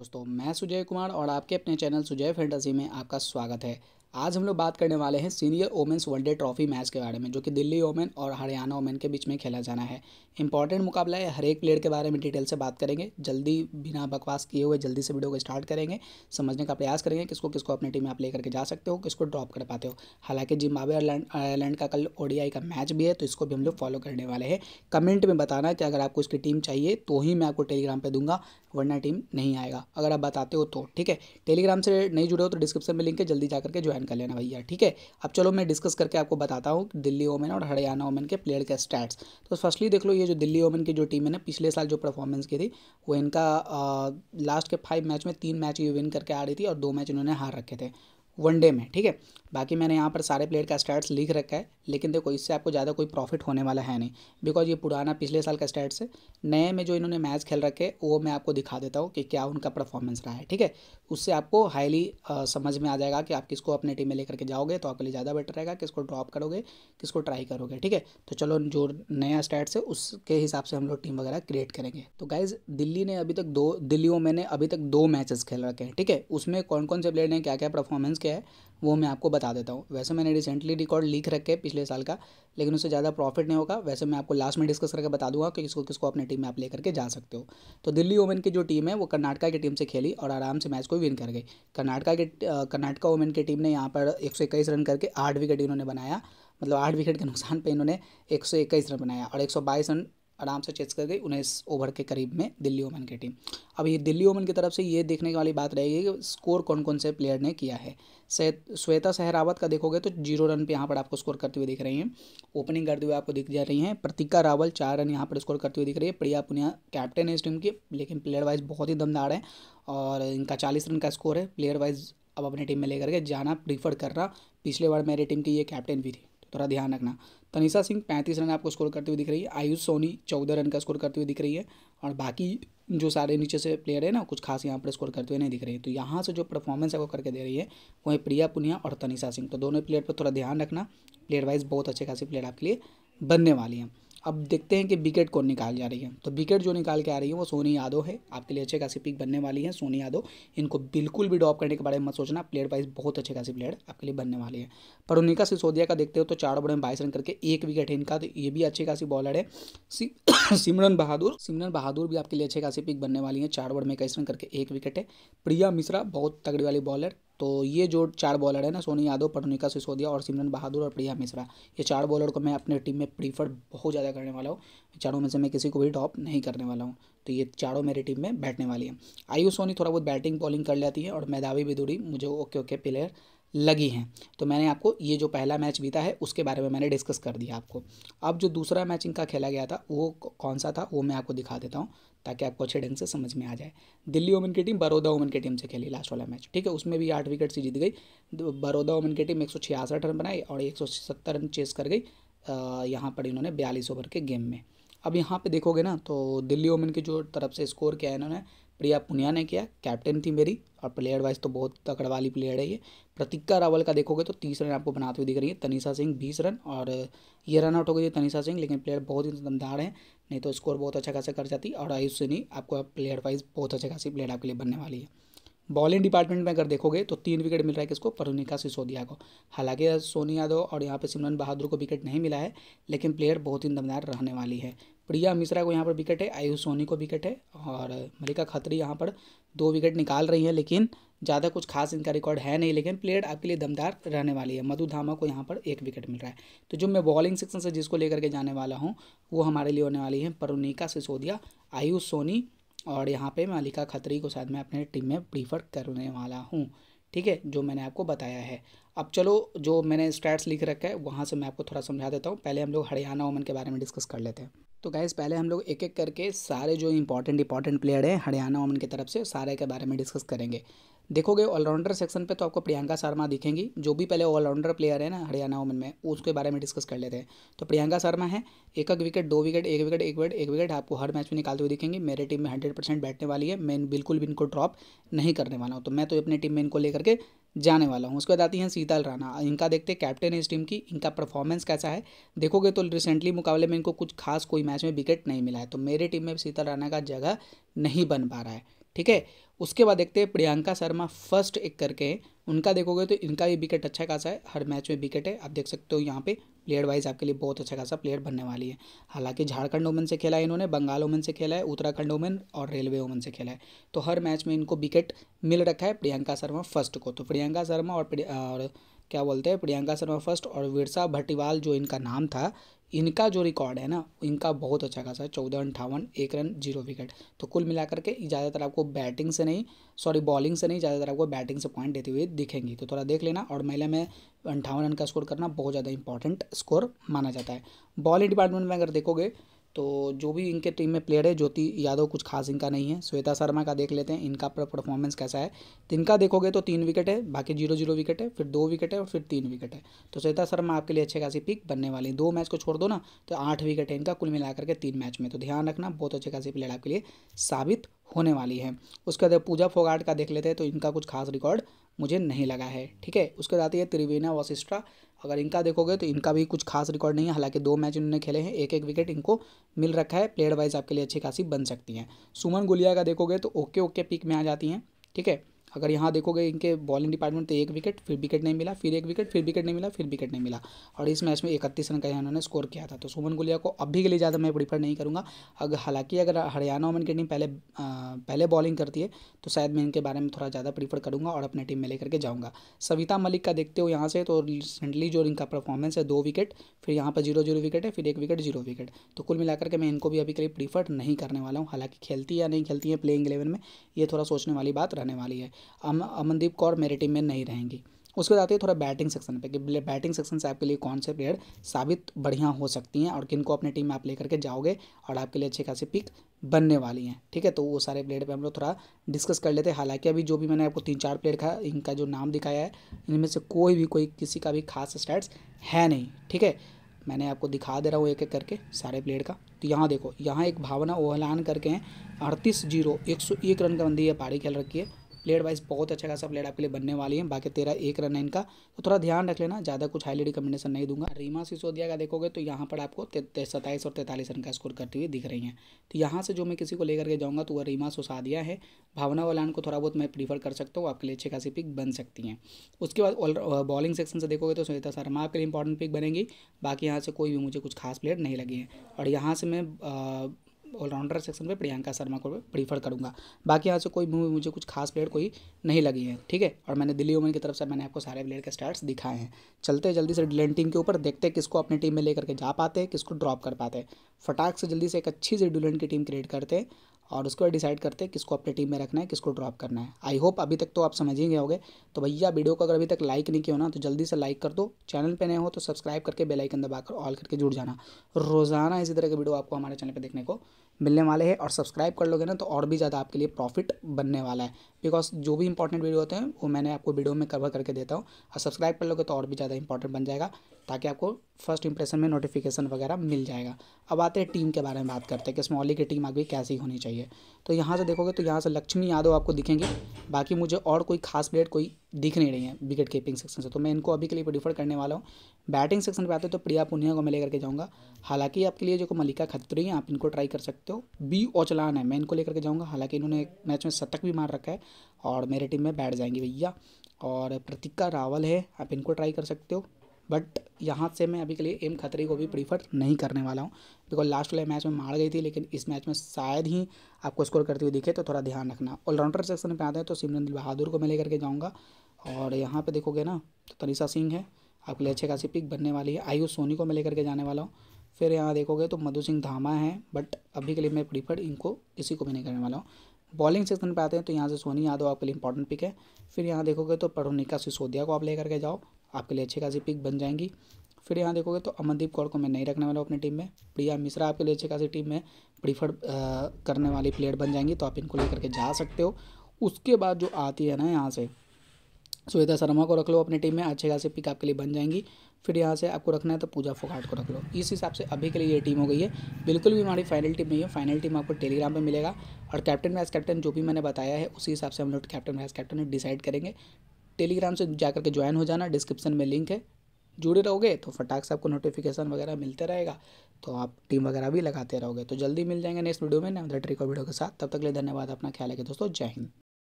दोस्तों मैं सुजय कुमार और आपके अपने चैनल सुजय फैंटेसी में आपका स्वागत है। आज हम लोग बात करने वाले हैं senior womens world day trophy match के बारे में, जो कि दिल्ली वोमेन और हरियाणा वोमेन के बीच में खेला जाना है। इंपॉर्टेंट मुकाबला है, हर एक प्लेयर के बारे में डिटेल से बात करेंगे। जल्दी बिना बकवास किए हुए जल्दी से वीडियो को स्टार्ट करेंगे, समझने का प्रयास करेंगे किसको किसको अपनी टीम में आप ले करके जा सकते हो, किसको ड्रॉप कर पाते हो। हालांकि जिम्बाब्वे और आयरलैंड का कल ओडीआई का मैच भी है, तो इसको भी हम लोग फॉलो करने वाले हैं। कमेंट में बताना कि अगर आपको इसकी टीम चाहिए तो ही मैं आपको टेलीग्राम पर दूंगा, वरना टीम नहीं आएगा अगर आप बताते हो तो। ठीक है, टेलीग्राम से नहीं जुड़े हो तो डिस्क्रिप्शन में लिंक है, जल्दी जा करके ज्वाइन कर लेना भैया। ठीक है, अब चलो मैं डिस्कस करके आपको बताता हूँ दिल्ली वोमेन और हरियाणा वोमेन के प्लेयर के स्टैट्स। तो फर्स्टली देख लो, ये जो दिल्ली वोमेन की जो टीम है ना, पिछले साल जो परफॉर्मेंस की थी वो इनका लास्ट के 5 मैच में 3 मैच ये विन करके आ रही थी और 2 मैच इन्होंने हार रखे थे वनडे में। ठीक है, बाकी मैंने यहाँ पर सारे प्लेयर का स्टैट्स लिख रखा है, लेकिन देखो इससे आपको ज़्यादा कोई प्रॉफिट होने वाला है नहीं, बिकॉज ये पुराना पिछले साल का स्टैट्स है। नए में जो इन्होंने मैच खेल रखे वो मैं आपको दिखा देता हूँ कि क्या उनका परफॉर्मेंस रहा है। ठीक है, उससे आपको हाईली समझ में आ जाएगा कि आप किसको अपने टीम में लेकर के जाओगे तो आपके लिए ज़्यादा बेटर रहेगा, किसको ड्रॉप करोगे, किसको ट्राई करोगे। ठीक है, तो चलो जो नया स्टैट्स है उसके हिसाब से हम लोग टीम वगैरह क्रिएट करेंगे। तो गाइज दिल्ली वोमेन ने अभी तक दो मैचेस खेल रखे हैं। ठीक है, उसमें कौन कौन से प्लेयर ने क्या क्या परफॉर्मेंस किया है वो मैं आपको बता देता हूँ। वैसे मैंने रिसेंटली रिकॉर्ड लिख रखे हैं पिछले साल का, लेकिन उससे ज़्यादा प्रॉफिट नहीं होगा। वैसे मैं आपको लास्ट में डिस्कस करके बता दूंगा कि किसको किसको अपने टीम में आप ले करके जा सकते हो। तो दिल्ली वोमेन की जो टीम है वो कर्नाटका की टीम से खेली और आराम से मैच को विन कर गई। कर्नाटका वोमेन की टीम ने यहाँ पर 121 रन करके 8 विकेट इन्होंने बनाया, मतलब 8 विकेट के नुकसान पर इन्होंने 121 रन बनाया और 122 रन आराम से चेस कर गई 19 ओवर के करीब में दिल्ली वोमेन की टीम। अब ये दिल्ली वोमेन की तरफ से ये देखने वाली बात रहेगी कि स्कोर कौन कौन से प्लेयर ने किया है। श्वेता सहरावत का देखोगे तो 0 रन पे यहाँ पर आपको स्कोर करते हुए दिख रही हैं, ओपनिंग करते हुए आपको दिख जा रही हैं। प्रतीका रावल 4 रन यहाँ पर स्कोर करते हुए दिख रही है। प्रिया पुनिया कैप्टन है इस टीम की, लेकिन प्लेयर वाइज बहुत ही दमदार है और इनका 40 रन का स्कोर है। प्लेयर वाइज अब अपनी टीम में लेकर के जाना प्रीफर कर रहा, पिछले बार मेरी टीम की ये कैप्टन भी थी, थोड़ा ध्यान रखना। तनिषा सिंह 35 रन आपको स्कोर करते हुए दिख रही है। आयुष सोनी 14 रन का स्कोर करते हुए दिख रही है और बाकी जो सारे नीचे से प्लेयर है ना, कुछ खास यहाँ पर स्कोर करते हुए नहीं दिख रही है। तो यहाँ से जो परफॉर्मेंस है वो करके दे रही है वहीं प्रिया पुनिया और तनिषा सिंह, तो दोनों प्लेयर पर थोड़ा ध्यान रखना। प्लेयर वाइज बहुत अच्छे खासी प्लेयर आपके लिए बनने वाली हैं। अब देखते हैं कि विकेट कौन निकाल जा रही है। तो विकेट जो निकाल के आ रही है वो सोनी यादव है, आपके लिए अच्छे खासी पिक बनने वाली है सोनी यादव। इनको बिल्कुल भी ड्रॉप करने के बारे में मत सोचना, प्लेयर वाइज बहुत अच्छे खासी प्लेयर आपके लिए बनने वाली है। परुनिका सिसोदिया का देखते हो तो 4 ओवर में 22 रन करके 1 विकेट है इनका, तो ये भी अच्छी खासी बॉलर है। सिमरन बहादुर भी आपके लिए अच्छे खासी पिक बनने वाली है, 4 ओवर में 21 रन करके 1 विकेट है। प्रिया मिश्रा बहुत तगड़ी वाली बॉलर। तो ये जो 4 बॉलर है ना, सोनी यादव, परुनिका सिसोदिया और सिमरन बहादुर और प्रिया मिश्रा, ये 4 बॉलर को मैं अपने टीम में प्रीफर बहुत ज़्यादा करने वाला हूँ। चारों में से मैं किसी को भी टॉप नहीं करने वाला हूँ, तो ये चारों मेरी टीम में बैठने वाली है। आयुष सोनी थोड़ा बहुत बैटिंग बॉलिंग कर लेती है और मेधावी बिदुरी मुझे ओके प्लेयर लगी हैं। तो मैंने आपको ये जो पहला मैच बीता है उसके बारे में मैंने डिस्कस कर दिया आपको। अब जो दूसरा मैच इनका खेला गया था वो कौन सा था वो मैं आपको दिखा देता हूँ ताकि आपको अच्छे ढंग से समझ में आ जाए। दिल्ली वोमेन की टीम बड़ौदा वोमेन की टीम से खेली लास्ट वाला मैच। ठीक है, उसमें भी 8 विकेट से जीत गई। बड़ौदा वोमेन की टीम 166 रन बनाई और 170 रन चेस कर गई यहाँ पर इन्होंने 42 ओवर के गेम में। अब यहाँ पर देखोगे ना तो दिल्ली वोमेन की जो तरफ से स्कोर किया है इन्होंने, प्रिया पुनिया ने किया, कैप्टन थी मेरी और प्लेयर वाइज तो बहुत तगड़ वाली प्लेयर है ये। प्रतीका रावल का देखोगे तो 30 रन आपको बनाते हुए दिख रही है। तनिषा सिंह 20 रन और ये रन आउट हो गई है तनिषा सिंह, लेकिन प्लेयर बहुत ही दमदार है, नहीं तो स्कोर बहुत अच्छा खासा कर जाती। और आयुष सिन्ही आपको प्लेयर वाइज बहुत अच्छे खासी प्लेयर आपके लिए बनने वाली है। बॉलिंग डिपार्टमेंट में अगर देखोगे तो 3 विकेट मिल रहा है किसको, परुनिका सिसोदिया को। हालांकि सोनी यादव और यहाँ पे सिमरन बहादुर को विकेट नहीं मिला है, लेकिन प्लेयर बहुत ही दमदार रहने वाली है। प्रिया मिश्रा को यहाँ पर विकेट है, आयुष सोनी को विकेट है और मलिका खत्री यहाँ पर 2 विकेट निकाल रही है, लेकिन ज़्यादा कुछ खास इनका रिकॉर्ड है नहीं, लेकिन प्लेयर आपके लिए दमदार रहने वाली है। मधु धामा को यहाँ पर 1 विकेट मिल रहा है। तो जो मैं बॉलिंग सेक्शन से जिसको लेकर के जाने वाला हूँ वो हमारे लिए होने वाली है परुनिका सिसोदिया, आयुष सोनी और यहाँ पे मलिका खत्री को शायद मैं अपने टीम में प्रीफर करने वाला हूँ। ठीक है, जो मैंने आपको बताया है। अब चलो जो मैंने स्टैट्स लिख रखा है वहाँ से मैं आपको थोड़ा समझा देता हूँ। पहले हम लोग हरियाणा वोमेन के बारे में डिस्कस कर लेते हैं। तो गाइस पहले हम लोग एक एक करके सारे जो इंपॉर्टेंट प्लेयर हैं हरियाणा वोमेन की तरफ से सारे के बारे में डिस्कस करेंगे। देखोगे ऑलराउंडर सेक्शन पे तो आपको प्रियंका शर्मा दिखेंगी, जो भी पहले ऑलराउंडर प्लेयर है ना हरियाणा वोमेन में उसके बारे में डिस्कस कर लेते हैं। तो प्रियंका शर्मा है, 1 विकेट 2 विकेट 1 विकेट 1 विकेट आपको हर मैच में निकालते हुए दिखेंगी। मेरे टीम में 100% बैठने वाली है, मैं बिल्कुल भी इनको ड्रॉप नहीं करने वाला हूँ, तो मैं तो अपनी टीम में इनको लेकर के जाने वाला हूँ। उसके बाद आती हैं शीतल राणा, इनका देखते हैं कैप्टन है इस टीम की, इनका परफॉर्मेंस कैसा है। देखोगे तो रिसेंटली मुकाबले में इनको कुछ खास कोई मैच में विकेट नहीं मिला है, तो मेरे टीम में शीतल राणा का जगह नहीं बन पा रहा है। ठीक है, उसके बाद देखते हैं प्रियंका शर्मा फर्स्ट एक करके उनका देखोगे तो इनका भी विकेट अच्छा खासा है, हर मैच में विकेट है। आप देख सकते हो यहाँ पे प्लेयर वाइज आपके लिए बहुत अच्छा खासा प्लेयर बनने वाली है। हालांकि झारखंड वुमेन से खेला है इन्होंने, बंगाल वुमेन से खेला है, उत्तराखंड वुमेन और रेलवे वुमेन से खेला है, तो हर मैच में इनको विकेट मिल रखा है प्रियंका शर्मा फर्स्ट को। तो प्रियंका शर्मा और क्या बोलते हैं प्रियंका शर्मा फर्स्ट और विरसा भट्टीवाल जो इनका नाम था, इनका जो रिकॉर्ड है ना इनका बहुत अच्छा खासा है, 14 58, 1 रन 0 विकेट। तो कुल मिलाकर के ज़्यादातर आपको बैटिंग से नहीं सॉरी बॉलिंग से नहीं, ज़्यादातर आपको बैटिंग से पॉइंट देते हुए दिखेंगी, तो थोड़ा देख लेना। और महिला में 58 रन का स्कोर करना बहुत ज़्यादा इंपॉर्टेंट स्कोर माना जाता है। बॉलिंग डिपार्टमेंट में अगर देखोगे तो जो भी इनके टीम में प्लेयर है, ज्योति यादव कुछ खास इनका नहीं है। श्वेता शर्मा का देख लेते हैं इनका परफॉर्मेंस कैसा है। इनका देखोगे तो 3 विकेट है, बाकी 0 0 विकेट है, फिर 2 विकेट है और फिर 3 विकेट है। तो श्वेता शर्मा आपके लिए अच्छे खासी पिक बनने वाली है। 2 मैच को छोड़ दो ना तो 8 विकेट है इनका कुल मिलाकर के 3 मैच में, तो ध्यान रखना बहुत अच्छे खासी प्लेयर आपके लिए साबित होने वाली है। उसके बाद पूजा फोगाट का देख लेते हैं, तो इनका कुछ खास रिकॉर्ड मुझे नहीं लगा है, ठीक है। उसके बाद आती है त्रिवेना वशिष्ठा, अगर इनका देखोगे तो इनका भी कुछ खास रिकॉर्ड नहीं है, हालांकि 2 मैच इन्होंने खेले हैं, 1 1 विकेट इनको मिल रखा है। प्लेयर वाइज आपके लिए अच्छी खासी बन सकती हैं। सुमन गुलिया का देखोगे तो ओके पिक में आ जाती हैं, ठीक है। अगर यहाँ देखोगे इनके बॉलिंग डिपार्टमेंट तो 1 विकेट, फिर विकेट नहीं मिला, फिर 1 विकेट, फिर विकेट नहीं मिला, फिर विकेट नहीं मिला, और इस मैच में 31 रन का इन्होंने स्कोर किया था। तो सुमन गुलिया को अभी के लिए ज़्यादा मैं प्रीफर नहीं करूँगा। अगर हालांकि अगर हरियाणा वुमेन की टीम पहले बॉलिंग करती है तो शायद मैं इनके बारे में थोड़ा ज़्यादा प्रीफर करूँगा और अपने टीम में लेकर के जाऊँगा। सविता मलिक का देखते हो यहाँ से, तो रिसेंटली जो इनका परफॉर्मेंस है, 2 विकेट, फिर यहाँ पर 0 0 विकेट है, फिर 1 विकेट 0 विकेट। तो कुल मिलाकर के मैं इनको भी अभी के लिए प्रीफर नहीं करने वाला हूँ। हालाँकि खेलती या नहीं खेलती है प्लेइंग 11 में, ये थोड़ा सोचने वाली बात रहने वाली है। अमनदीप कौर मेरी टीम में नहीं रहेंगी। उसके बाद आते हैं थोड़ा बैटिंग सेक्शन पे कि बैटिंग सेक्शन से आपके लिए कौन से प्लेयर साबित बढ़िया हो सकती हैं और किनको अपने टीम में आप लेकर के जाओगे और आपके लिए अच्छे खासे पिक बनने वाली हैं, ठीक है। तो वो सारे प्लेयर पे हम लोग थोड़ा डिस्कस कर लेते हैं। हालांकि अभी जो भी मैंने आपको 3-4 प्लेयर का इनका जो नाम दिखाया है, इनमें से कोई किसी का भी खास स्टैट्स है नहीं, ठीक है। मैंने आपको दिखा दे रहा हूँ एक एक करके सारे प्लेयर का। तो यहाँ देखो, यहाँ एक भावना ओहलान करके हैं, 38 0, 101 रन का बंदी है, पारी खेल रखी है। प्लेयर वाइज बहुत अच्छा खासा प्लेयर आपके लिए बनने वाली है। बाकी 13 1 रन है इनका, तो थोड़ा ध्यान रख लेना, ज़्यादा कुछ हाईली रिकमेंडेशन नहीं दूंगा। रीमा सिसोदिया का देखोगे तो यहाँ पर आपको 27 और 43 रन का स्कोर करती हुई दिख रही हैं। तो यहाँ से जो मैं किसी को लेकर के जाऊँगा तो वह रीमा सिसोदिया है। भावना वालान को थोड़ा बहुत मैं प्रीफर कर सकता हूँ, आपके लिए अच्छी खासी पिक बन सकती हैं। उसके बाद बॉलिंग सेक्शन से देखोगे तो श्वेता शर्मा आपके लिए इंपॉर्टेंट पिक बनेगी। बाकी यहाँ से कोई भी मुझे कुछ खास प्लेयर नहीं लगी है, और यहाँ से मैं ऑलराउंडर सेक्शन पे प्रियंका शर्मा को प्रीफर करूँगा। बाकी यहाँ से कोई मुझे कुछ खास प्लेयर कोई नहीं लगी है, ठीक है। और मैंने दिल्ली वुमेन की तरफ से मैंने आपको सारे प्लेयर के स्टार्ट्स दिखाए हैं। चलते हैं जल्दी से डिलेंट टीम के ऊपर, देखते हैं किसको अपने टीम में लेकर के जा पाते हैं, किसको ड्रॉप कर पाते हैं। फटाक से जल्दी से एक अच्छी से डिलेंट की टीम क्रिएट करते हैं और उसको डिसाइड करते हैं किसको अपने टीम में रखना है, किसको ड्रॉप करना है। आई होप अभी तक तो आप समझ ही गए होंगे। तो भैया वीडियो को अगर अभी तक लाइक नहीं किया हो ना तो जल्दी से लाइक कर दो। चैनल पे नए हो तो सब्सक्राइब करके बेल आइकन दबाकर ऑल करके जुड़ जाना। रोज़ाना इसी तरह के वीडियो आपको हमारे चैनल पर देखने को मिलने वाले हैं, और सब्सक्राइब कर लोगे ना तो और भी ज़्यादा आपके लिए प्रॉफिट बनने वाला है। बिकॉज जो भी इंपॉर्टेंट वीडियो होते हैं वो मैंने आपको वीडियो में कवर करके देता हूँ, और सब्सक्राइब कर लोगे तो और भी ज़्यादा इंपॉर्टेंट बन जाएगा, ताकि आपको फर्स्ट इंप्रेशन में नोटिफिकेशन वगैरह मिल जाएगा। अब आते हैं टीम के बारे में बात करते हैं कि स्मॉली की टीम आगे कैसी होनी चाहिए। तो यहाँ से देखोगे तो यहाँ से लक्ष्मी यादव आपको दिखेंगे। बाकी मुझे और कोई खास प्लेयर कोई दिख नहीं रही है विकेट कीपिंग सेक्शन से, तो मैं इनको अभी के लिए प्रीफर करने वाला हूँ। बैटिंग सेक्शन पे आते हैं तो प्रिया पुनिया को मैं लेकर के जाऊँगा। हालांकि आपके लिए जो मल्लिका खत्री हैं, आप इनको ट्राई कर सकते हो। बी ओचलान है, मैं इनको लेकर के जाऊँगा। हालांकि इन्होंने एक मैच में शतक भी मार रखा है और मेरे टीम में बैठ जाएंगी भैया। और प्रतीका रावल है, आप इनको ट्राई कर सकते हो। बट यहाँ से मैं अभी के लिए एम खत्री को भी प्रीफर नहीं करने वाला हूँ, बिकॉज लास्ट वाले मैच में मार गई थी, लेकिन इस मैच में शायद ही आपको स्कोर करते हुए दिखे, तो थोड़ा ध्यान रखना। ऑलराउंडर सेक्शन पे आते हैं तो सिमरन दिल बहादुर को मैं लेकर के जाऊँगा। और यहाँ पे देखोगे ना तो तनिषा सिंह है, आपके लिए अच्छे खासी पिक बनने वाली है। आयुष सोनी को मैं लेकर के जाने वाला हूँ। फिर यहाँ देखोगे तो मधु सिंह धामा है, बट अभी के लिए मैं प्रीफर इनको किसी को भी नहीं करने वाला हूँ। बॉलिंग सेक्शन पे आते हैं तो यहाँ से सोनी यादव आपके लिए इंपॉर्टेंट पिक है। फिर यहाँ देखोगे तो परोनिका सिसोदिया को आप लेकर के जाओ, आपके लिए अच्छी खासी पिक बन जाएंगी। फिर यहाँ देखोगे तो अमनदीप कौर को मैं नहीं रखने वाला हूँ अपनी टीम में। प्रिया मिश्रा आपके लिए अच्छी खासी टीम में प्रीफर करने वाली प्लेयर बन जाएंगी, तो आप इनको लेकर के जा सकते हो। उसके बाद जो आती है ना, यहाँ से श्वेता शर्मा को रख लो अपनी टीम में, अच्छे खासे पिक आपके लिए बन जाएंगी। फिर यहाँ से आपको रखना है तो पूजा फोगाट को रख लो। इस हिसाब से अभी के लिए ये टीम हो गई है, बिल्कुल भी हमारी फाइनल टीम नहीं है। फाइनल टीम आपको टेलीग्राम पे मिलेगा, और कैप्टन वाइस कैप्टन जो भी मैंने बताया है उसी हिसाब से हम लोग कैप्टन वाइस कैप्टन डिसाइड करेंगे। टेलीग्राम से जाकर के ज्वाइन हो जाना, डिस्क्रिप्शन में लिंक है। जुड़े रहोगे तो फटाक से आपको नोटिफिकेशन वगैरह मिलते रहेगा, तो आप टीम वगैरह भी लगाते रहोगे। तो जल्दी मिल जाएंगे नेक्स्ट वीडियो में नए ट्रिक और वीडियो के साथ। तब तक के लिए धन्यवाद, अपना ख्याल रखिए दोस्तों, जय हिंद।